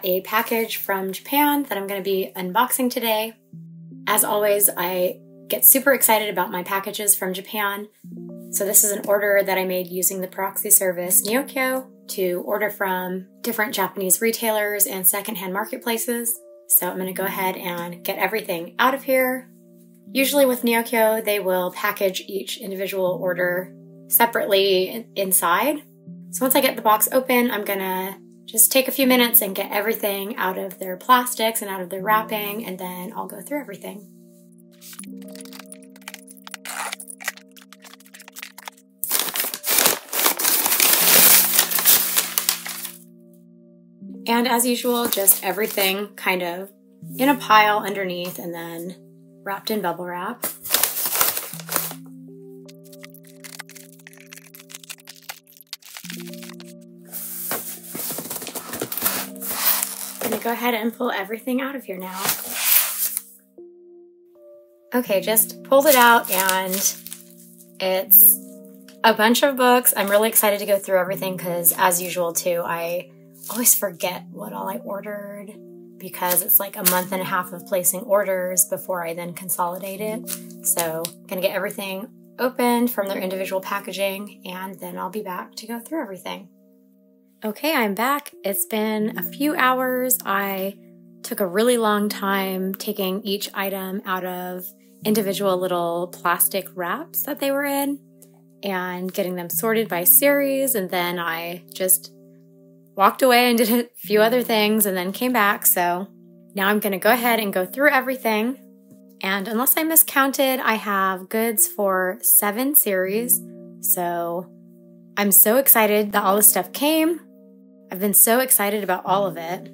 got a package from Japan that I'm going to be unboxing today. As always, I get super excited about my packages from Japan. So this is an order that I made using the proxy service Neokyo to order from different Japanese retailers and secondhand marketplaces. So I'm going to go ahead and get everything out of here. Usually with Neokyo, they will package each individual order separately inside. So once I get the box open, I'm gonna just take a few minutes and get everything out of their plastics and out of their wrapping, and then I'll go through everything. And as usual, just everything kind of in a pile underneath and then wrapped in bubble wrap. Go ahead and pull everything out of here now. Okay, just pulled it out and it's a bunch of books. I'm really excited to go through everything because, as usual too, I always forget what all I ordered because it's like a month and a half of placing orders before I then consolidate it. So I'm gonna get everything opened from their individual packaging and then I'll be back to go through everything. Okay, I'm back. It's been a few hours. I took a really long time taking each item out of individual little plastic wraps that they were in and getting them sorted by series, and then I just walked away and did a few other things and then came back. So now I'm gonna go ahead and go through everything. And unless I miscounted, I have goods for 7 series. So I'm so excited that all this stuff came. I've been so excited about all of it.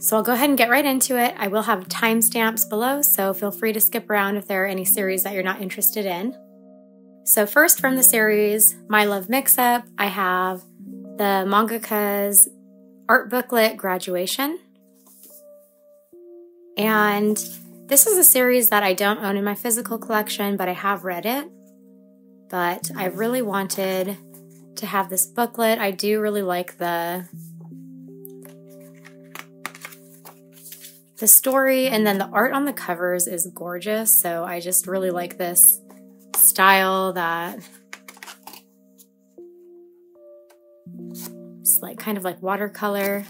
So I'll go ahead and get right into it. I will have timestamps below, so feel free to skip around if there are any series that you're not interested in. So first, from the series My Love Mix Up, I have the mangaka's art booklet Graduation. And this is a series that I don't own in my physical collection, but I have read it. But I really wanted to have this booklet. I do really like the story, and then the art on the covers is gorgeous, so I just really like this style that's like kind of like watercolor.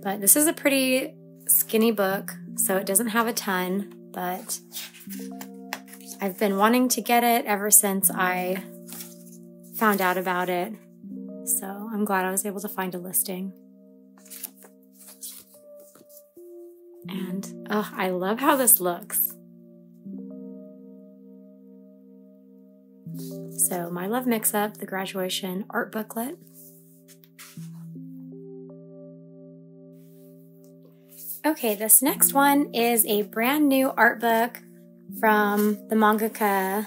But this is a pretty skinny book, so it doesn't have a ton, but I've been wanting to get it ever since I found out about it, so I'm glad I was able to find a listing. And oh, I love how this looks. So My Love Mix Up, the Graduation art booklet. Okay, this next one is a brand new art book from the mangaka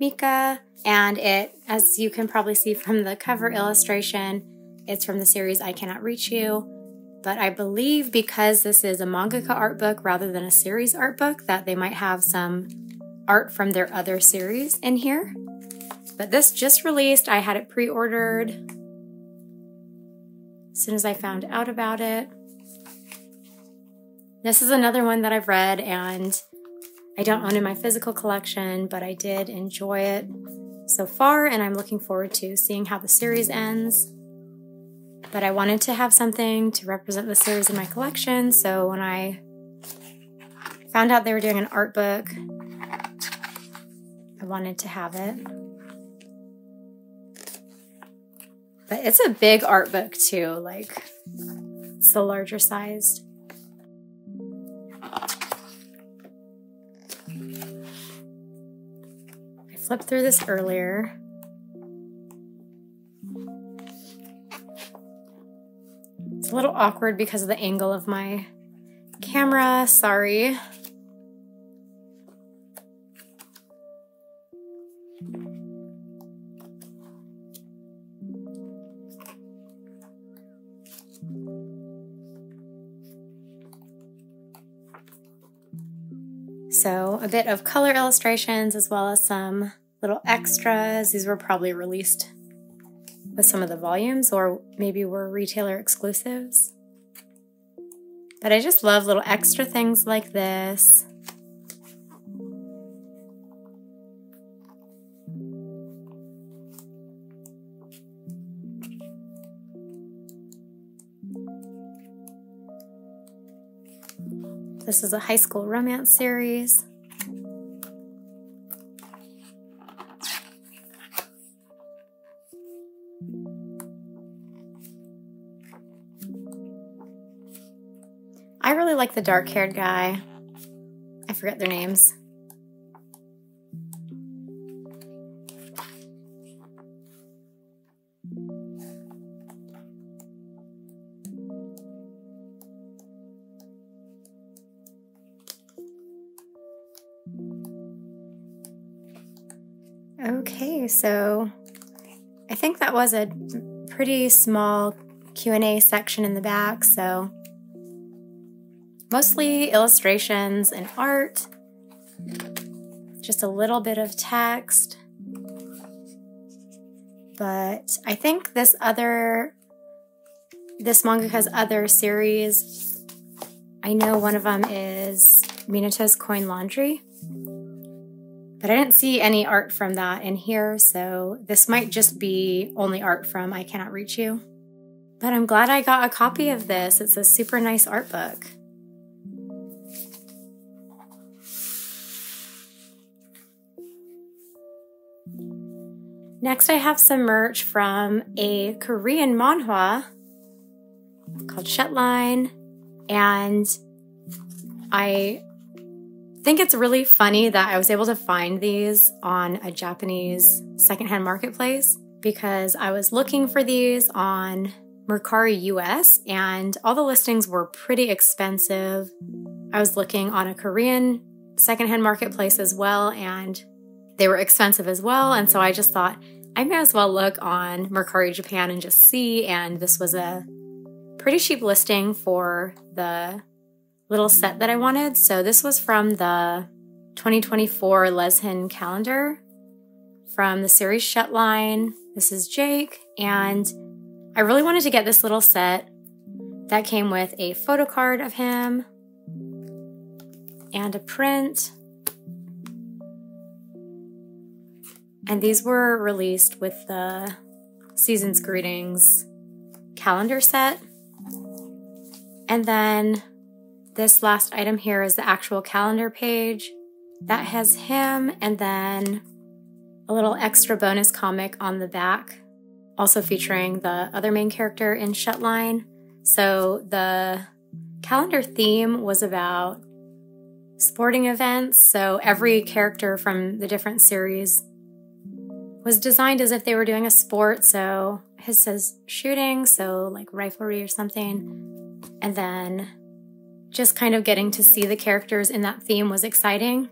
Mika, and it, as you can probably see from the cover illustration, it's from the series I Cannot Reach You, but I believe because this is a mangaka art book rather than a series art book that they might have some art from their other series in here. But this just released. I had it pre-ordered as soon as I found out about it. This is another one that I've read and I don't own in my physical collection, but I did enjoy it so far, and I'm looking forward to seeing how the series ends. But I wanted to have something to represent the series in my collection, so when I found out they were doing an art book, I wanted to have it. But it's a big art book too, like it's the larger sized. Flipped through this earlier. It's a little awkward because of the angle of my camera, sorry. So a bit of color illustrations as well as some little extras. These were probably released with some of the volumes, or maybe were retailer exclusives. But I just love little extra things like this. This is a high school romance series. I really like the dark-haired guy. I forget their names. Okay, so I think that was a pretty small Q&A section in the back, so mostly illustrations and art, just a little bit of text. But I think this mangaka's other series, I know one of them is Minato's Coin Laundry, but I didn't see any art from that in here, so this might just be only art from I Cannot Reach You. But I'm glad I got a copy of this. It's a super nice art book. Next, I have some merch from a Korean manhwa called Shutline, and I think it's really funny that I was able to find these on a Japanese secondhand marketplace, because I was looking for these on Mercari US and all the listings were pretty expensive. I was looking on a Korean secondhand marketplace as well, and they were expensive as well, and so I just thought I may as well look on Mercari Japan and just see, and this was a pretty cheap listing for the little set that I wanted. So this was from the 2024 Lezhin calendar from the series Shutline. This is Jake, and I really wanted to get this little set that came with a photo card of him and a print. And these were released with the Season's Greetings calendar set. And then this last item here is the actual calendar page. That has him, and then a little extra bonus comic on the back, also featuring the other main character in Shutline. So the calendar theme was about sporting events, so every character from the different series was designed as if they were doing a sport. So his says shooting, so like riflery or something. And then just kind of getting to see the characters in that theme was exciting.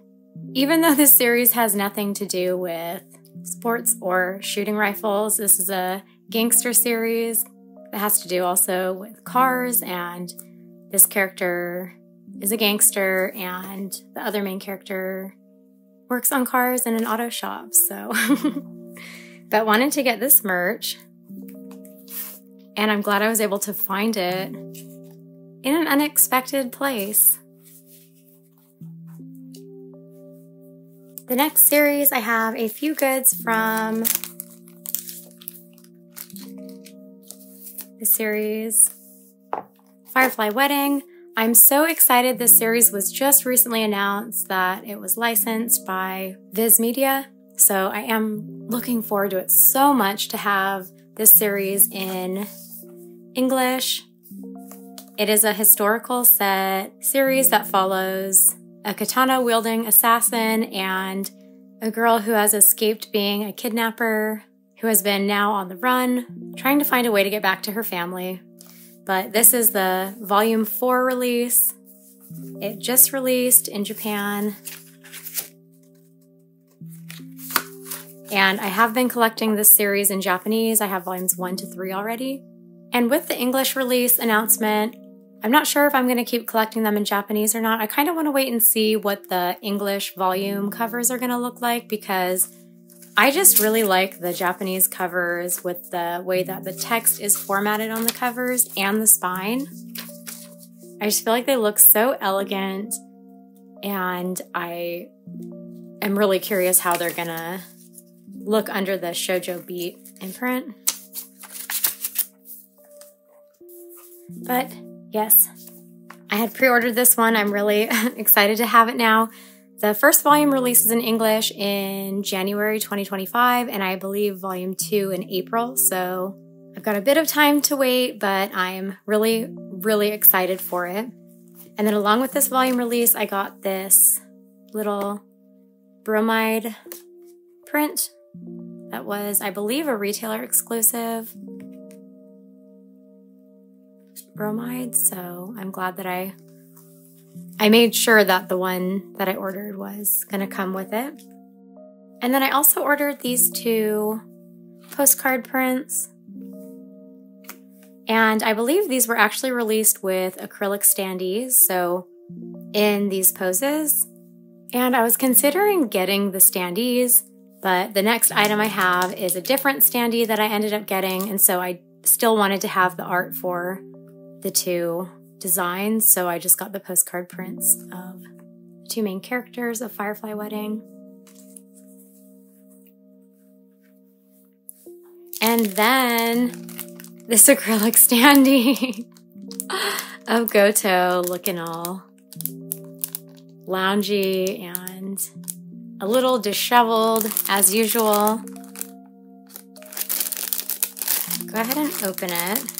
Even though this series has nothing to do with sports or shooting rifles, this is a gangster series that has to do also with cars, and this character is a gangster and the other main character works on cars in an auto shop, so. But wanted to get this merch, and I'm glad I was able to find it in an unexpected place. The next series, I have a few goods from the series Firefly Wedding. I'm so excited. This series was just recently announced that it was licensed by Viz Media, so I am looking forward to it so much to have this series in English. It is a historical set series that follows a katana-wielding assassin and a girl who has escaped being a kidnapper, who has been now on the run, trying to find a way to get back to her family. But this is the volume 4 release. It just released in Japan. And I have been collecting this series in Japanese. I have volumes 1 to 3 already. And with the English release announcement, I'm not sure if I'm gonna keep collecting them in Japanese or not. I kind of wanna wait and see what the English volume covers are gonna look like, because I just really like the Japanese covers with the way that the text is formatted on the covers and the spine. I just feel like they look so elegant, and I am really curious how they're gonna look under the Shoujo Beat imprint. But yes, I had pre-ordered this one. I'm really excited to have it now. The first volume releases in English in January 2025, and I believe volume 2 in April, so I've got a bit of time to wait, but I'm really, really excited for it. And then along with this volume release, I got this little bromide print that was, I believe, a retailer exclusive bromide, so I'm glad that I made sure that the one that I ordered was gonna come with it. And then I also ordered these two postcard prints. And I believe these were actually released with acrylic standees, so in these poses. And I was considering getting the standees, but the next item I have is a different standee that I ended up getting, and so I still wanted to have the art for the two designs, so I just got the postcard prints of the two main characters of Firefly Wedding. And then this acrylic standee of Goto looking all loungy and a little disheveled as usual. Go ahead and open it.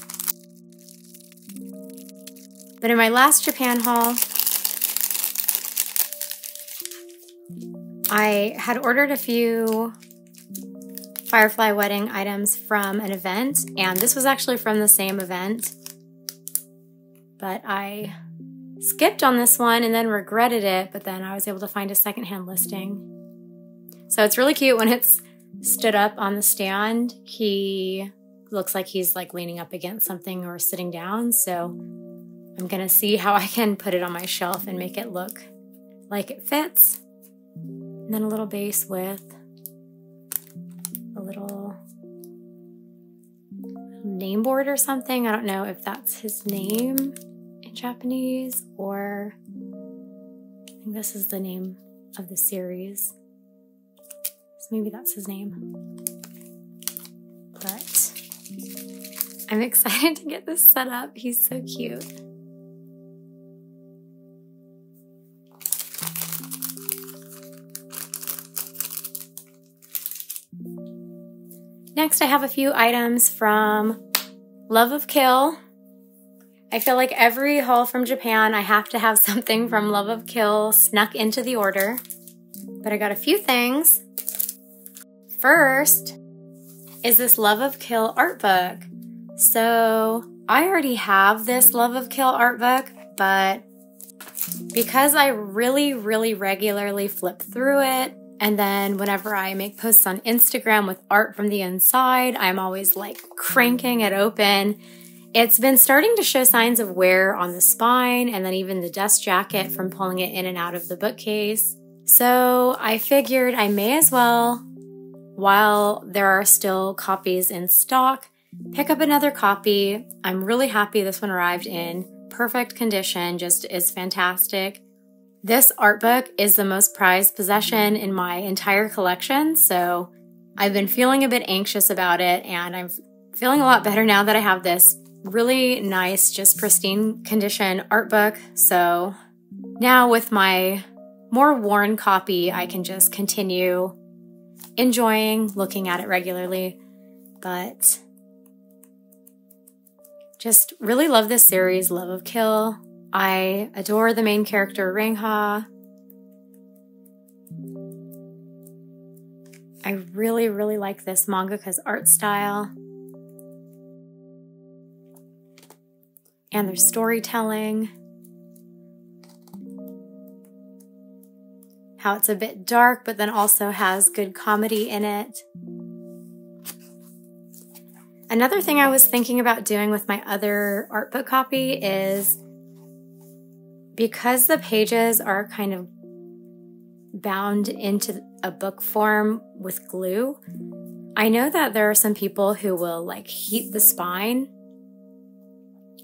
But in my last Japan haul, I had ordered a few Firefly Wedding items from an event, and this was actually from the same event, but I skipped on this one and then regretted it, but then I was able to find a secondhand listing. So it's really cute when it's stood up on the stand. He looks like he's like leaning up against something or sitting down, so I'm gonna see how I can put it on my shelf and make it look like it fits. And then a little base with a little name board or something. I don't know if that's his name in Japanese, or I think this is the name of the series. So maybe that's his name. But I'm excited to get this set up. He's so cute. Next, I have a few items from Love of Kill. I feel like every haul from Japan, I have to have something from Love of Kill snuck into the order. But I got a few things. First is this Love of Kill art book. So I already have this Love of Kill art book, but because I really, really regularly flip through it, and then whenever I make posts on Instagram with art from the inside, I'm always like cranking it open. It's been starting to show signs of wear on the spine and then even the dust jacket from pulling it in and out of the bookcase. So I figured I may as well, while there are still copies in stock, pick up another copy. I'm really happy this one arrived in perfect condition, just is fantastic. This art book is the most prized possession in my entire collection, so I've been feeling a bit anxious about it, and I'm feeling a lot better now that I have this really nice, just pristine condition art book. So now with my more worn copy, I can just continue enjoying looking at it regularly, but just really love this series, Love of Kill. I adore the main character, Ryang-ha. I really, really like this mangaka's art style. And their storytelling. How it's a bit dark, but then also has good comedy in it. Another thing I was thinking about doing with my other art book copy is, because the pages are kind of bound into a book form with glue. I know that there are some people who will like heat the spine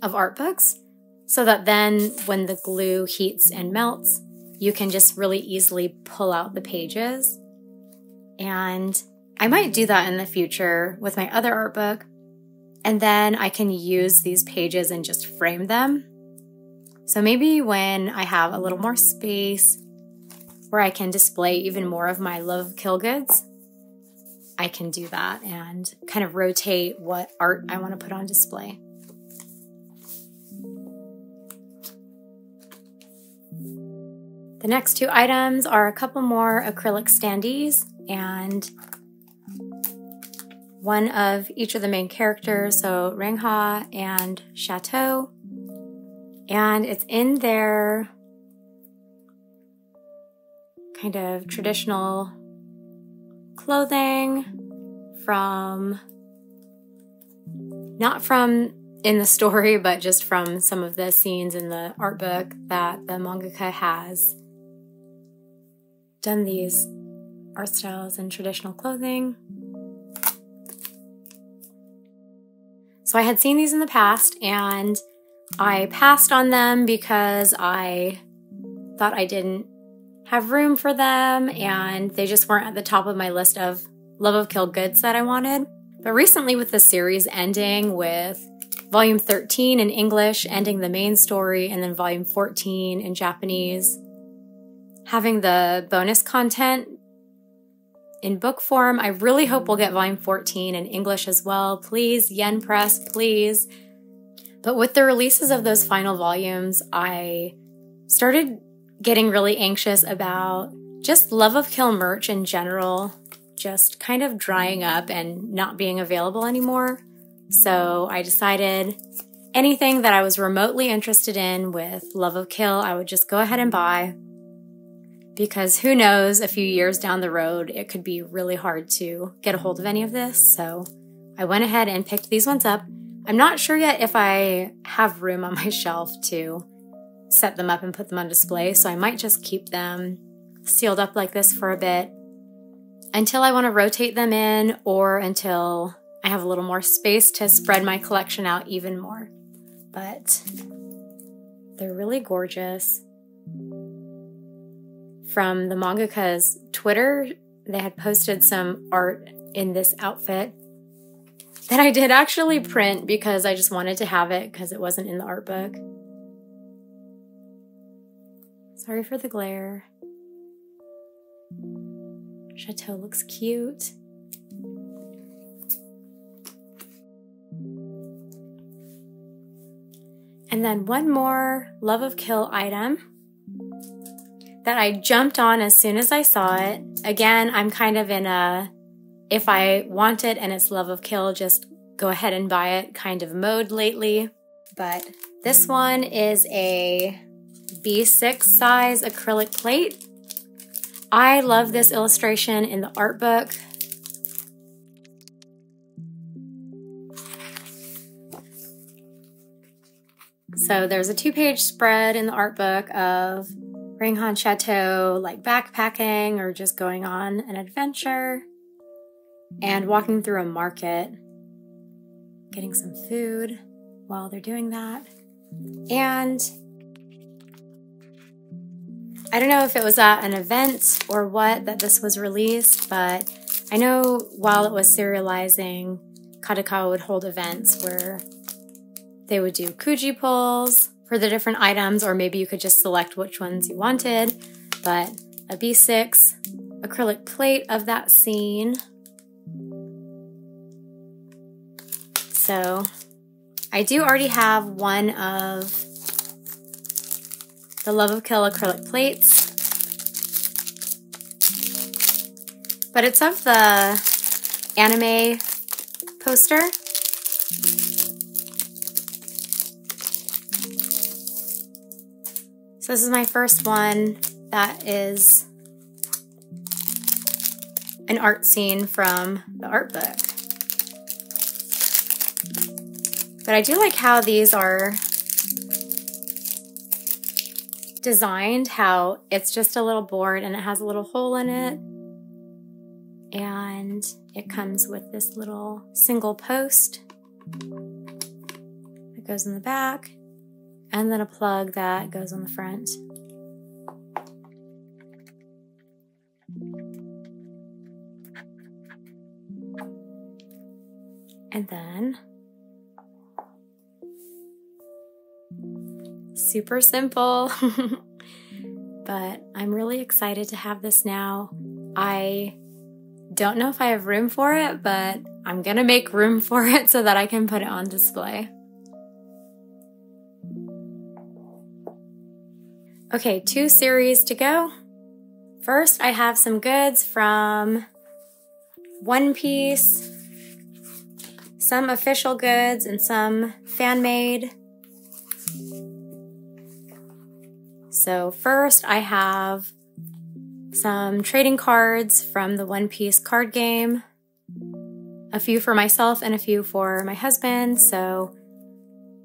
of art books so that then when the glue heats and melts, you can just really easily pull out the pages. And I might do that in the future with my other art book. And then I can use these pages and just frame them. So maybe when I have a little more space where I can display even more of my Love of Kill goods, I can do that and kind of rotate what art I want to put on display. The next two items are a couple more acrylic standees and one of each of the main characters, so Ryang-ha and Chateau. And it's in their kind of traditional clothing from, not from in the story, but just from some of the scenes in the art book that the mangaka has done these art styles in traditional clothing. So I had seen these in the past and I passed on them because I thought I didn't have room for them and they just weren't at the top of my list of Love of Kill goods that I wanted. But recently with the series ending with volume 13 in English, ending the main story, and then volume 14 in Japanese, having the bonus content in book form, I really hope we'll get volume 14 in English as well. Please, Yen Press, please. But with the releases of those final volumes, I started getting really anxious about just Love of Kill merch in general, just kind of drying up and not being available anymore. So I decided anything that I was remotely interested in with Love of Kill, I would just go ahead and buy, because who knows, a few years down the road, it could be really hard to get a hold of any of this. So I went ahead and picked these ones up. I'm not sure yet if I have room on my shelf to set them up and put them on display, so I might just keep them sealed up like this for a bit until I want to rotate them in or until I have a little more space to spread my collection out even more. But they're really gorgeous. From the mangaka's Twitter, they had posted some art in this outfit that I did actually print because I just wanted to have it because it wasn't in the art book. Sorry for the glare. Chateau looks cute. And then one more Love of Kill item that I jumped on as soon as I saw it. Again, I'm kind of in a, if I want it and it's Love of Kill, just go ahead and buy it kind of mode lately. But this one is a B6 size acrylic plate. I love this illustration in the art book. So there's a two-page spread in the art book of Ryang-ha and Chateau like backpacking or just going on an adventure and walking through a market, getting some food while they're doing that. And I don't know if it was at an event or what that this was released, but I know while it was serializing, Kadokawa would hold events where they would do kuji pulls for the different items, or maybe you could just select which ones you wanted. But a B6 acrylic plate of that scene. So I do already have one of the Love of Kill acrylic plates, but it's of the anime poster. So this is my first one that is an art scene from the art book. But I do like how these are designed how it's just a little board and it has a little hole in it. And it comes with this little single post that goes in the back, and then a plug that goes on the front. And then, super simple, but I'm really excited to have this now. I don't know if I have room for it, but I'm gonna make room for it so that I can put it on display. Okay, 2 series to go. First, I have some goods from One Piece, some official goods and some fan-made. So first I have some trading cards from the One Piece card game, a few for myself and a few for my husband. So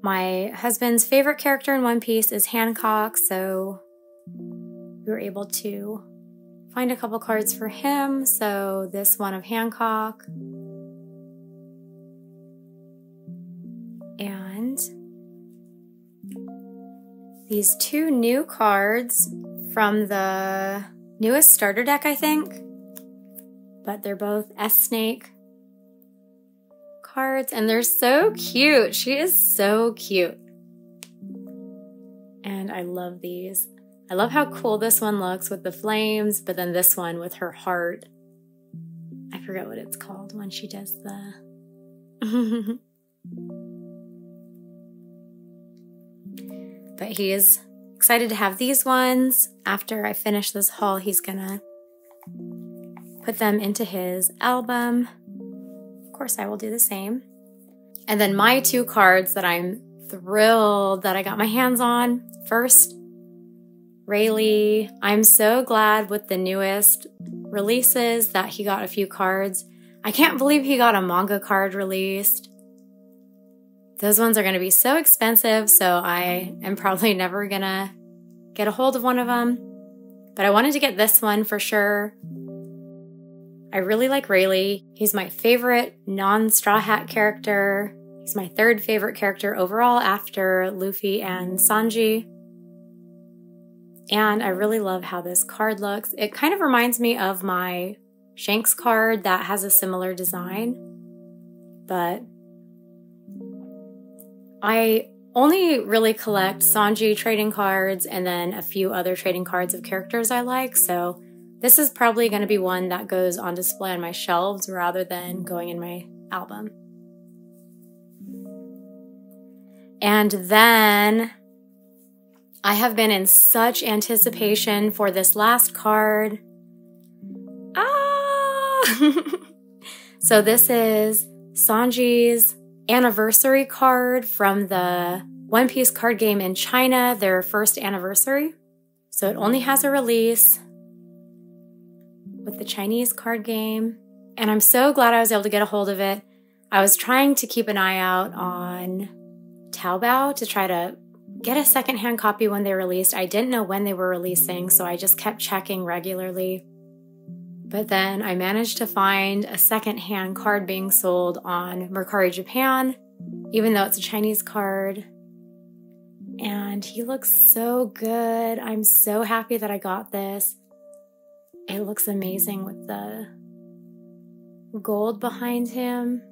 my husband's favorite character in One Piece is Hancock, so we were able to find a couple cards for him. So this one of Hancock. And these 2 new cards from the newest starter deck, I think, but they're both S-Snake cards and they're so cute. She is so cute. And I love these. I love how cool this one looks with the flames, but then this one with her heart. I forget what it's called when she does the... But he is excited to have these ones. After I finish this haul, he's gonna put them into his album. Of course, I will do the same. And then my 2 cards that I'm thrilled that I got my hands on. First, Rayleigh. I'm so glad with the newest releases that he got a few cards. I can't believe he got a manga card released. Those ones are going to be so expensive, so I am probably never going to get a hold of one of them. But I wanted to get this one for sure. I really like Rayleigh. He's my favorite non-Straw Hat character. He's my 3rd favorite character overall after Luffy and Sanji. And I really love how this card looks. It kind of reminds me of my Shanks card that has a similar design, but I only really collect Sanji trading cards and then a few other trading cards of characters I like, so this is probably going to be one that goes on display on my shelves rather than going in my album. And then I have been in such anticipation for this last card. Ah! So this is Sanji's anniversary card from the One Piece card game in China, their 1st anniversary. So it only has a release with the Chinese card game. And I'm so glad I was able to get a hold of it. I was trying to keep an eye out on Taobao to try to get a secondhand copy when they released. I didn't know when they were releasing, so I just kept checking regularly. But then I managed to find a secondhand card being sold on Mercari Japan, even though it's a Chinese card. And he looks so good. I'm so happy that I got this. It looks amazing with the gold behind him,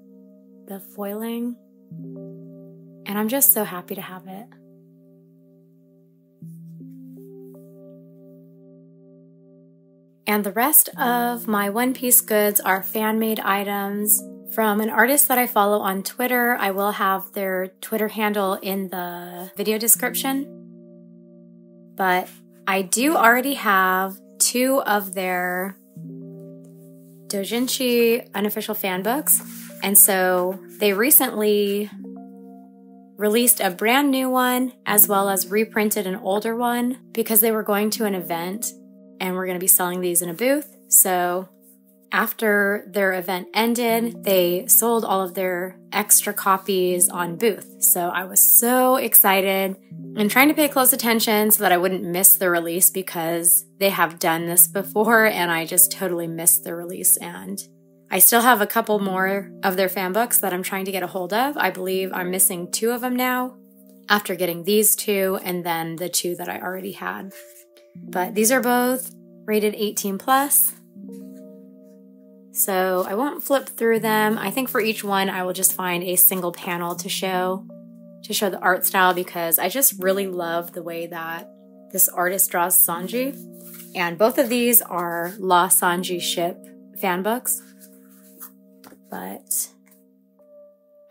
the foiling. And I'm just so happy to have it. And the rest of my One Piece goods are fan-made items from an artist that I follow on Twitter. I will have their Twitter handle in the video description. But I do already have 2 of their doujinshi unofficial fan books. And so they recently released a brand new one as well as reprinted an older one because they were going to an event. And we're going to be selling these in a booth. So After their event ended, they sold all of their extra copies on Booth. So I was so excited and trying to pay close attention so that I wouldn't miss the release, because they have done this before and I just totally missed the release. And I still have a couple more of their fan books that I'm trying to get a hold of. I believe I'm missing 2 of them now after getting these 2 and then the 2 that I already had. But these are both rated 18+. So I won't flip through them. I think for each one, I will just find a single panel to show the art style, because I just really love the way that this artist draws Sanji. And both of these are La Sanji Ship fan books. But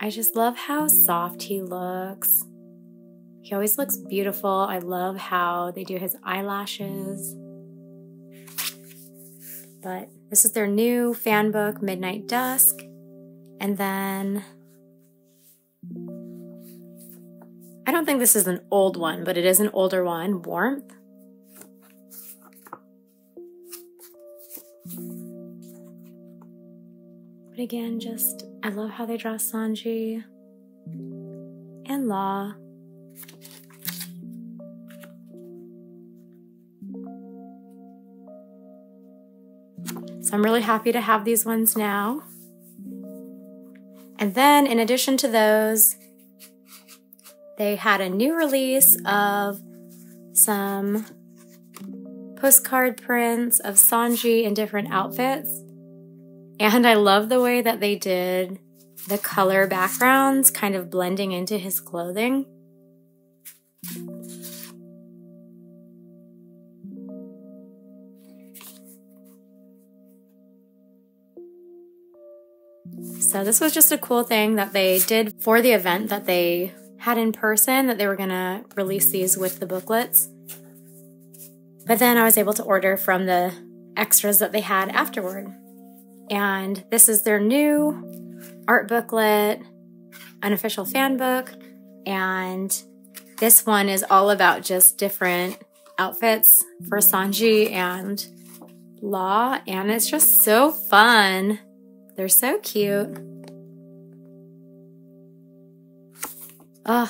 I just love how soft he looks. He always looks beautiful. I love how they do his eyelashes. But this is their new fan book, Midnight Dusk. And then, I don't think this is an old one, but it is an older one, Warmth. But again, just, I love how they draw Sanji and Law. So I'm really happy to have these ones now. And then in addition to those, they had a new release of some postcard prints of Sanji in different outfits. And I love the way that they did the color backgrounds kind of blending into his clothing. So this was just a cool thing that they did for the event that they had in person, that they were gonna release these with the booklets. But then I was able to order from the extras that they had afterward. And this is their new art booklet, unofficial fan book. And this one is all about just different outfits for Sanji and Law. And it's just so fun. They're so cute. Ugh.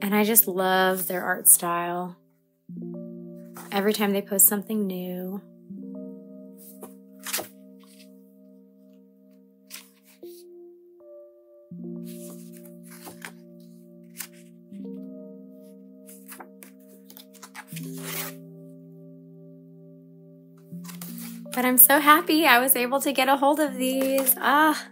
And I just love their art style. Every time they post something new. But I'm so happy I was able to get a hold of these. Ah.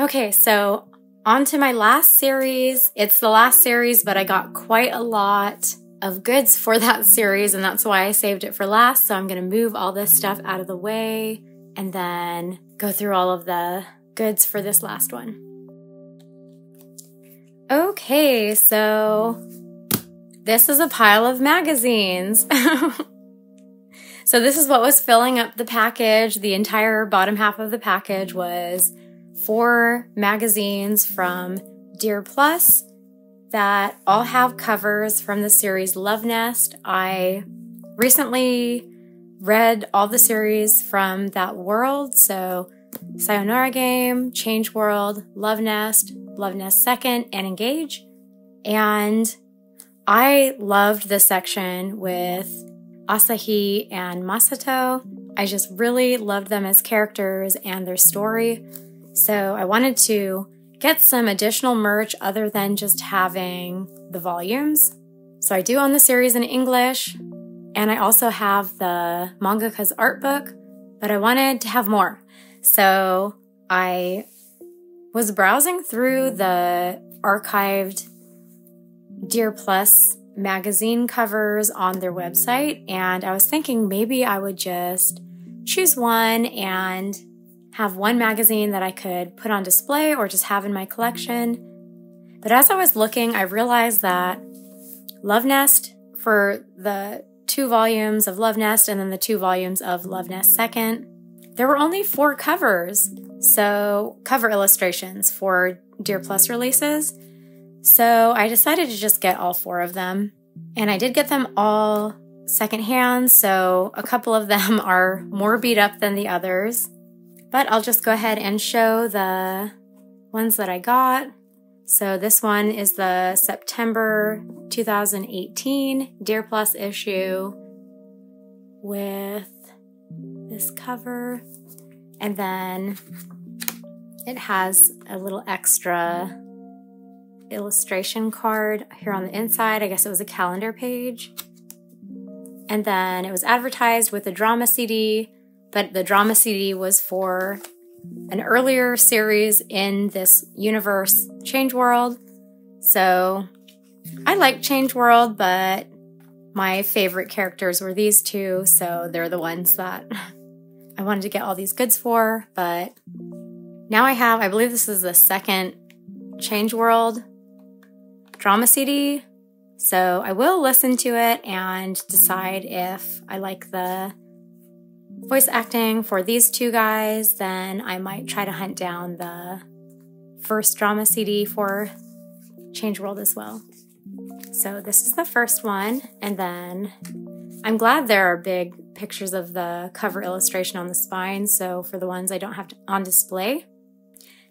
Okay, so on to my last series. It's the last series, but I got quite a lot of goods for that series, and that's why I saved it for last. So I'm gonna move all this stuff out of the way and then go through all of the goods for this last one. Okay, so this is a pile of magazines. So this is what was filling up the package. The entire bottom half of the package was 4 magazines from Dear Plus that all have covers from the series Love Nest. I recently read all the series from that world. So Sayonara Game, Change World, Love Nest, Love Nest Second, and Engage. And I loved the section with Asahi and Masato. I just really loved them as characters and their story. So I wanted to get some additional merch other than just having the volumes. So I do own the series in English, and I also have the mangaka's art book, but I wanted to have more. So I was browsing through the archived Dear Plus magazine covers on their website, and I was thinking maybe I would just choose one and have one magazine that I could put on display or just have in my collection. But as I was looking, I realized that Love Nest, for the 2 volumes of Love Nest and then the 2 volumes of Love Nest Second, there were only 4 covers, so cover illustrations for Dear Plus releases. So I decided to just get all four of them. And I did get them all secondhand, so a couple of them are more beat up than the others. But I'll just go ahead and show the ones that I got. So this one is the September 2018 Dear Plus issue with this cover. And then it has a little extra illustration card here on the inside. I guess it was a calendar page. And then it was advertised with a drama CD, but the drama CD was for an earlier series in this universe, Change World. So I like Change World, but my favorite characters were these two, so they're the ones that I wanted to get all these goods for. But now I have, I believe this is the second Change World drama CD, so I will listen to it and decide if I like the voice acting for these two guys. Then I might try to hunt down the first drama CD for Change World as well. So this is the first one, and then I'm glad there are big pictures of the cover illustration on the spine, so for the ones I don't have to, on display.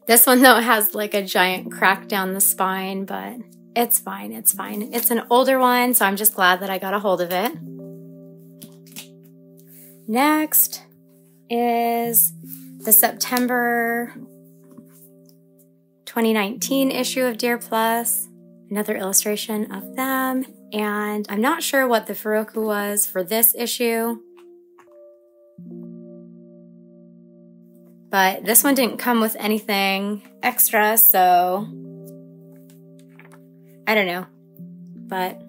This one though has like a giant crack down the spine, but it's fine, it's fine. It's an older one, so I'm just glad that I got a hold of it. Next is the September 2019 issue of Dear Plus, another illustration of them. And I'm not sure what the Furoku was for this issue, but this one didn't come with anything extra, so I don't know. But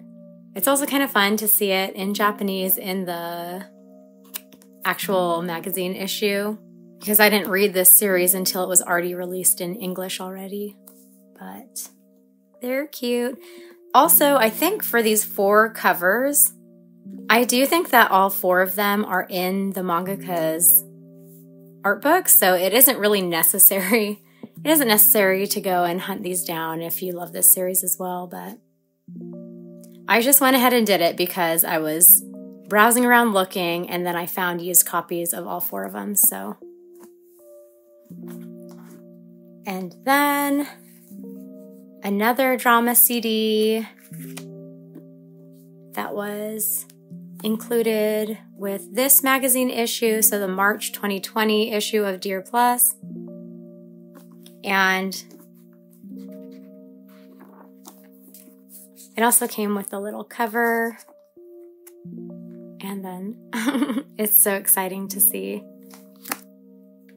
it's also kind of fun to see it in Japanese in the actual magazine issue, because I didn't read this series until it was already released in English already. But they're cute. Also, I think for these four covers, I do think that all four of them are in the mangaka's art book, so it isn't really necessary. It isn't necessary to go and hunt these down if you love this series as well, but I just went ahead and did it because I was browsing around looking, and then I found used copies of all four of them, so. And then another drama CD that was included with this magazine issue, so the March 2020 issue of Dear Plus. And it also came with a little cover. And then it's so exciting to see,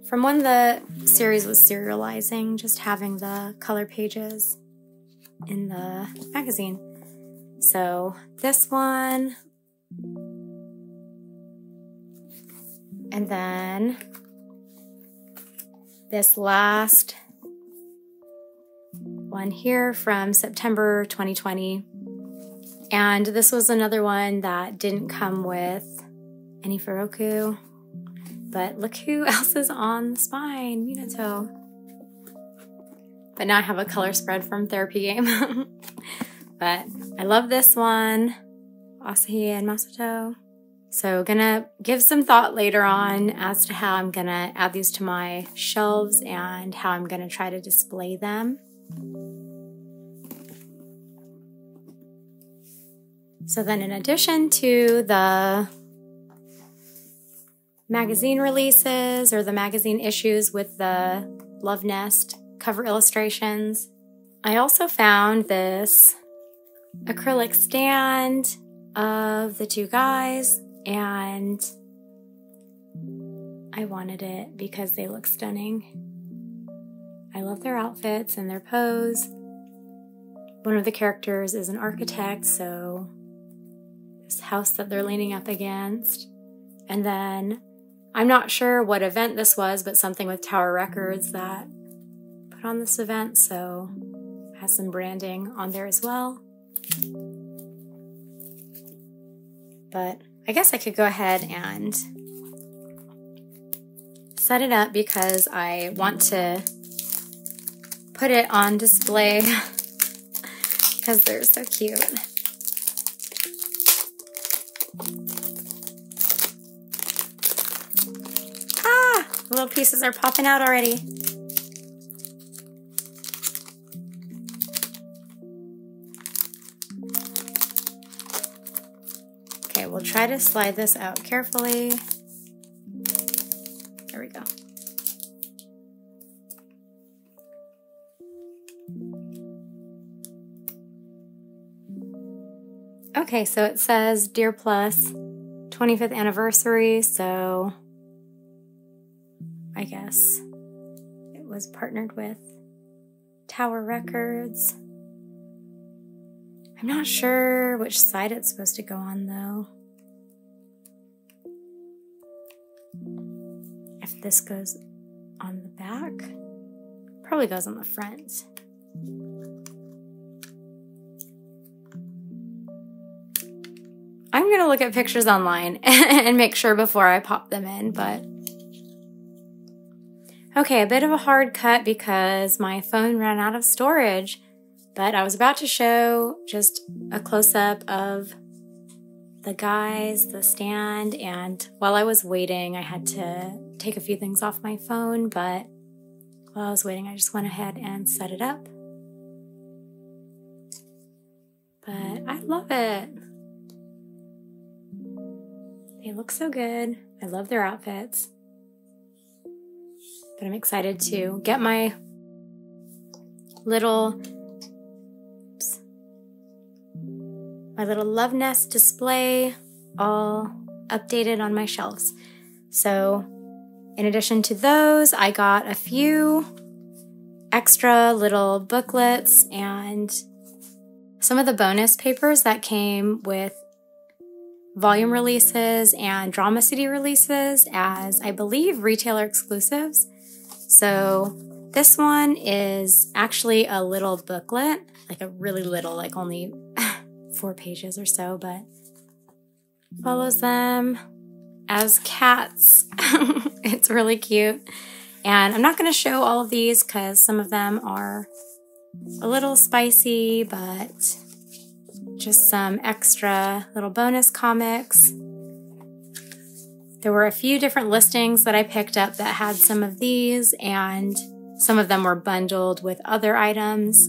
from when the series was serializing, just having the color pages in the magazine. So this one. And then this last one here from September 2020. And this was another one that didn't come with any Furoku. But look who else is on the spine, Minato. But now I have a color spread from Therapy Game. But I love this one, Asahi and Masato. So gonna give some thought later on as to how I'm gonna add these to my shelves and how I'm gonna try to display them. So then in addition to the magazine releases or the magazine issues with the Love Nest cover illustrations, I also found this acrylic stand of the two guys, and I wanted it because they look stunning. I love their outfits and their pose. One of the characters is an architect, so this house that they're leaning up against. And then I'm not sure what event this was, but something with Tower Records that put on this event, so it has some branding on there as well. But I guess I could go ahead and set it up because I want to put it on display because they're so cute. Ah! The little pieces are popping out already. Okay, we'll try to slide this out carefully. There we go. Okay, so it says Dear Plus 25th anniversary, so I guess it was partnered with Tower Records. I'm not sure which side it's supposed to go on though. If this goes on the back, probably goes on the front. I'm gonna look at pictures online and make sure before I pop them in, but. Okay, a bit of a hard cut because my phone ran out of storage, but I was about to show just a close-up of the guys, the stand, and while I was waiting, I had to take a few things off my phone, but while I was waiting, I just went ahead and set it up. But I love it. They look so good. I love their outfits. But I'm excited to get my little, oops, my little Love Nest display all updated on my shelves. So in addition to those, I got a few extra little booklets and some of the bonus papers that came with volume releases and Drama City releases as, I believe, retailer exclusives. So this one is actually a little booklet, like a really little, like only 4 pages or so, but follows them as cats. It's really cute. And I'm not gonna show all of these because some of them are a little spicy, but just some extra little bonus comics. There were a few different listings that I picked up that had some of these, and some of them were bundled with other items.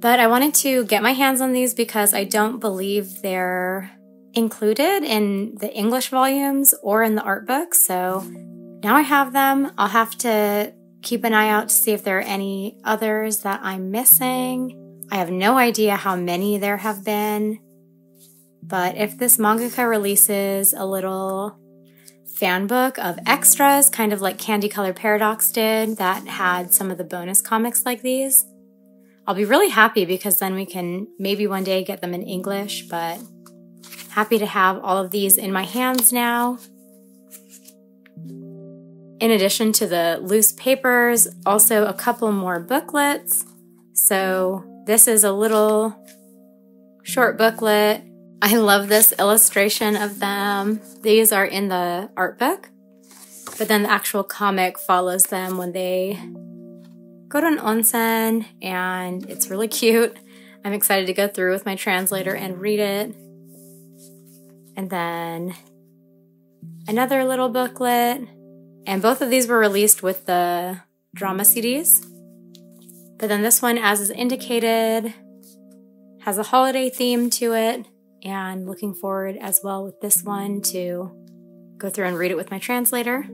But I wanted to get my hands on these because I don't believe they're included in the English volumes or in the art book, so now I have them. I'll have to keep an eye out to see if there are any others that I'm missing. I have no idea how many there have been, but if this mangaka releases a little fan book of extras, kind of like Candy Color Paradox did, that had some of the bonus comics like these, I'll be really happy because then we can maybe one day get them in English, but happy to have all of these in my hands now. In addition to the loose papers, also a couple more booklets. So this is a little short booklet. I love this illustration of them. These are in the art book, but then the actual comic follows them when they go to an onsen, and it's really cute. I'm excited to go through with my translator and read it. And then another little booklet, and both of these were released with the drama CDs. But then this one, as is indicated, has a holiday theme to it, and looking forward as well with this one to go through and read it with my translator.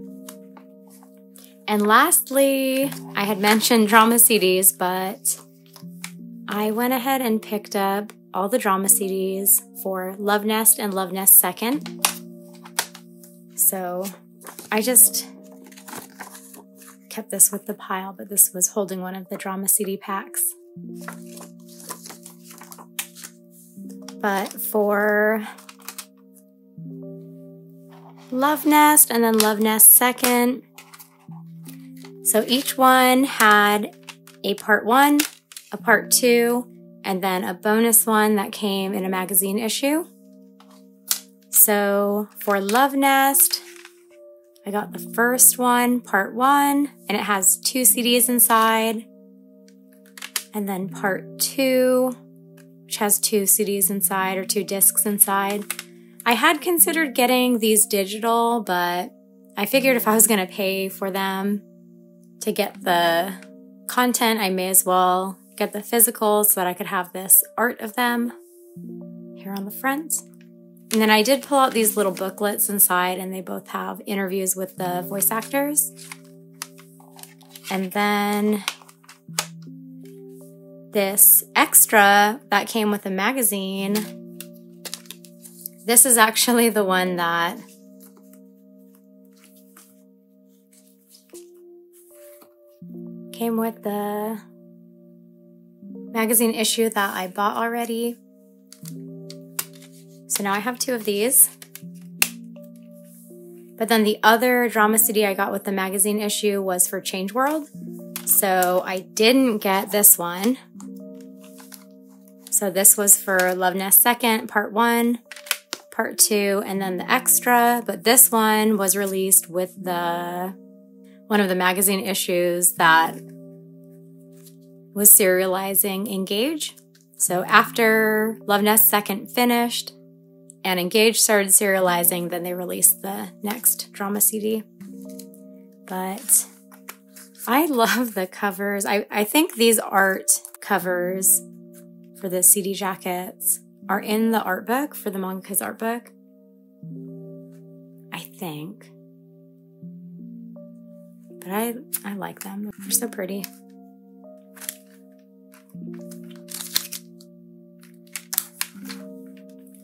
And lastly, I had mentioned drama CDs, but I went ahead and picked up all the drama CDs for Love Nest and Love Nest Second. So I just kept this with the pile, but this was holding one of the drama CD packs. But for Love Nest and then Love Nest Second, so each one had a part 1, a part 2, and then a bonus one that came in a magazine issue. So for Love Nest, I got the first one, part 1, and it has 2 CDs inside. And then part 2, which has two CDs inside or two discs inside. I had considered getting these digital, but I figured if I was going to pay for them to get the content, I may as well get the physical so that I could have this art of them here on the front. And then I did pull out these little booklets inside, and they both have interviews with the voice actors. And then this extra that came with the magazine. This is actually the one that came with the magazine issue that I bought already. So now I have two of these. But then the other drama CD I got with the magazine issue was for Change World. So I didn't get this one. So this was for Love Nest 2nd, Part 1. Part 2, and then the extra, but this one was released with one of the magazine issues that was serializing Engage. So after Love Nest 2nd finished and Engage started serializing, then they released the next drama CD. But I love the covers. I think these art covers for the CD jackets are in the art book for the manga's art book, I think. But I like them. They're so pretty.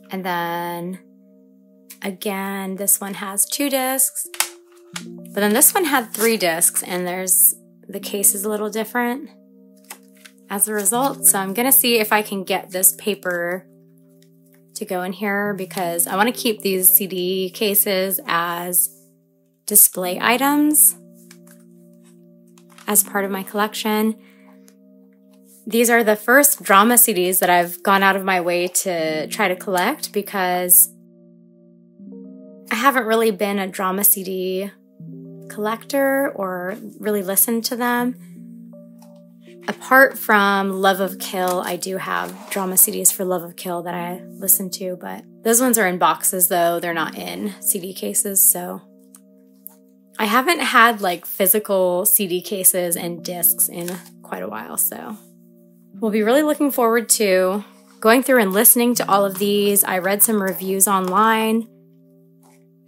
And then again, this one has two discs, but then this one had three discs, and the case is a little different as a result. So I'm gonna see if I can get this paper to go in here, because I want to keep these CD cases as display items as part of my collection. These are the first drama CDs that I've gone out of my way to try to collect, because I haven't really been a drama CD collector or really listened to them. Apart from Love of Kill, I do have drama CDs for Love of Kill that I listen to, but those ones are in boxes though, they're not in CD cases, so. I haven't had like physical CD cases and discs in quite a while, so. We'll be really looking forward to going through and listening to all of these. I read some reviews online,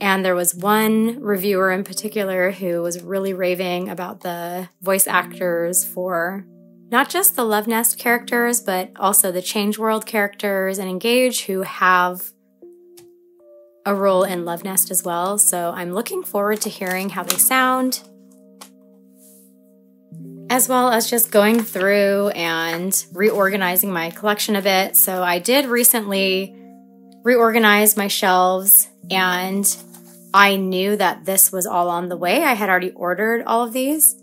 and there was one reviewer in particular who was really raving about the voice actors for not just the Love Nest characters, but also the Change World characters and Engage, who have a role in Love Nest as well. So I'm looking forward to hearing how they sound, as well as just going through and reorganizing my collection a bit. So I did recently reorganize my shelves, and I knew that this was all on the way. I had already ordered all of these.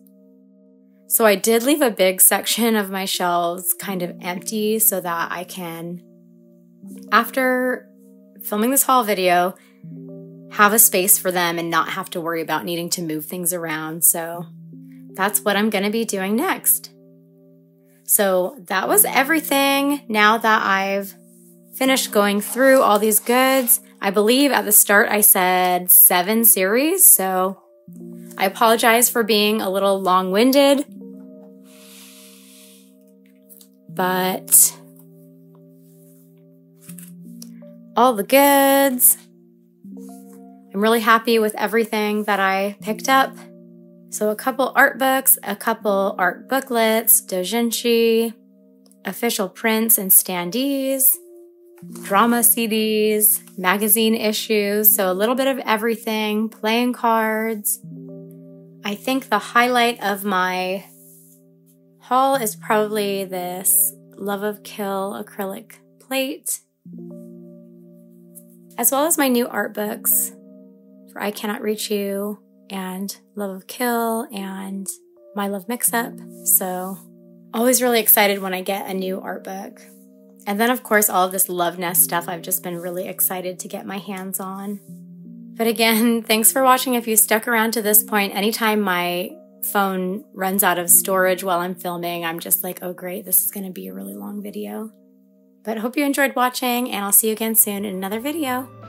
So I did leave a big section of my shelves kind of empty so that I can, after filming this haul video, have a space for them and not have to worry about needing to move things around. So that's what I'm gonna be doing next. So that was everything. Now that I've finished going through all these goods, I believe at the start I said 7 series, so I apologize for being a little long-winded, but all the goods. I'm really happy with everything that I picked up. So a couple art books, a couple art booklets, doujinshi, official prints and standees, drama CDs, magazine issues, so a little bit of everything, playing cards. I think the highlight of my haul is probably this Love of Kill acrylic plate, as well as my new art books for I Cannot Reach You and Love of Kill and My Love Mix Up. So always really excited when I get a new art book. And then, of course, all of this Love Nest stuff I've just been really excited to get my hands on. But again, thanks for watching. If you stuck around to this point, anytime my phone runs out of storage while I'm filming, I'm just like, oh great, this is going to be a really long video. But hope you enjoyed watching, and I'll see you again soon in another video.